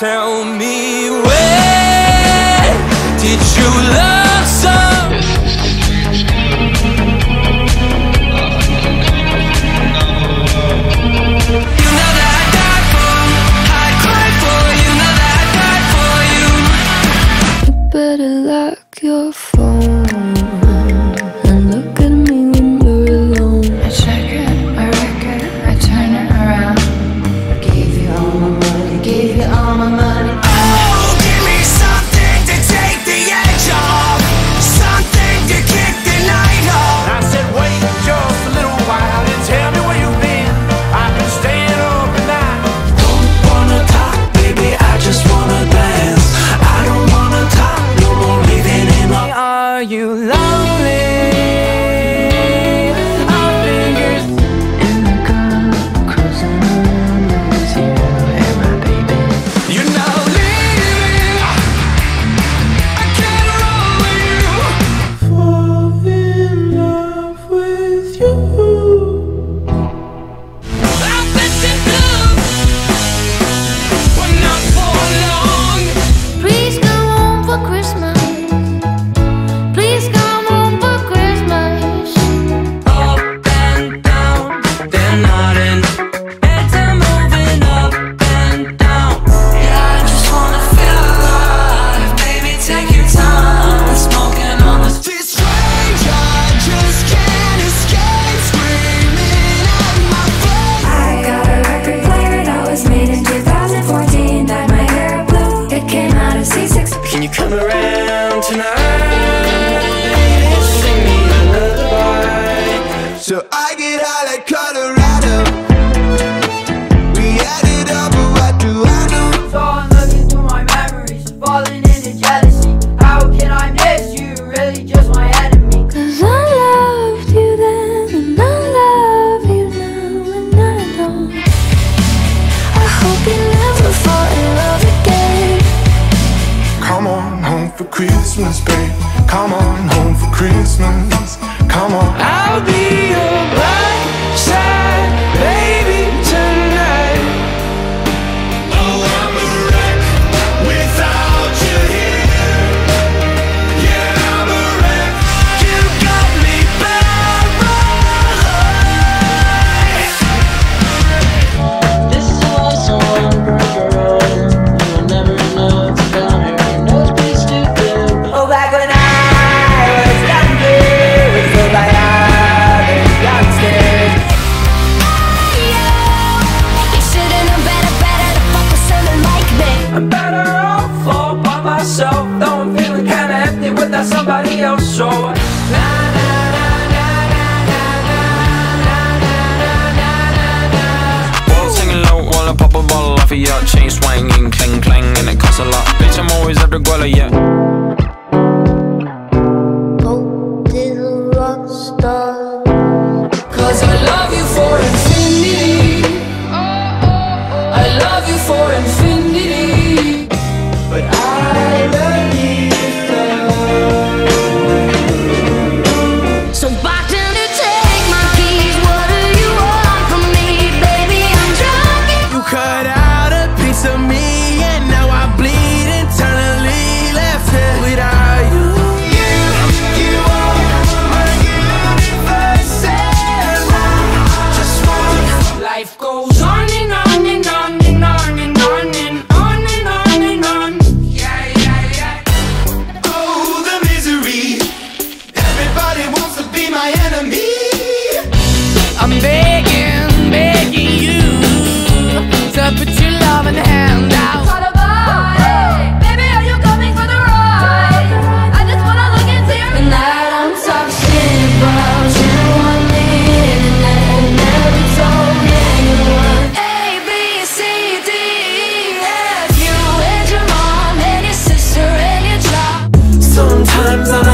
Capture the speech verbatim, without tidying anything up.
tell me where did you love someone? You know that I died for, I cried for. You know that I died for you. You better lock your phone and look at me when you're alone. I check it, I wreck it, I turn it around. I gave you all my money, gave you all my money. Oh, give me something to take the edge off, something to kick the night off. I said wait just a little while and tell me where you've been. I've been staying overnight. Don't wanna talk, baby, I just wanna dance. I don't wanna talk, no more living in my. Are you lonely? Sometimes I